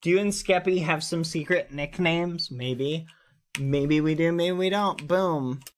Do you and Skeppy have some secret nicknames? Maybe. Maybe we do, maybe we don't. Boom.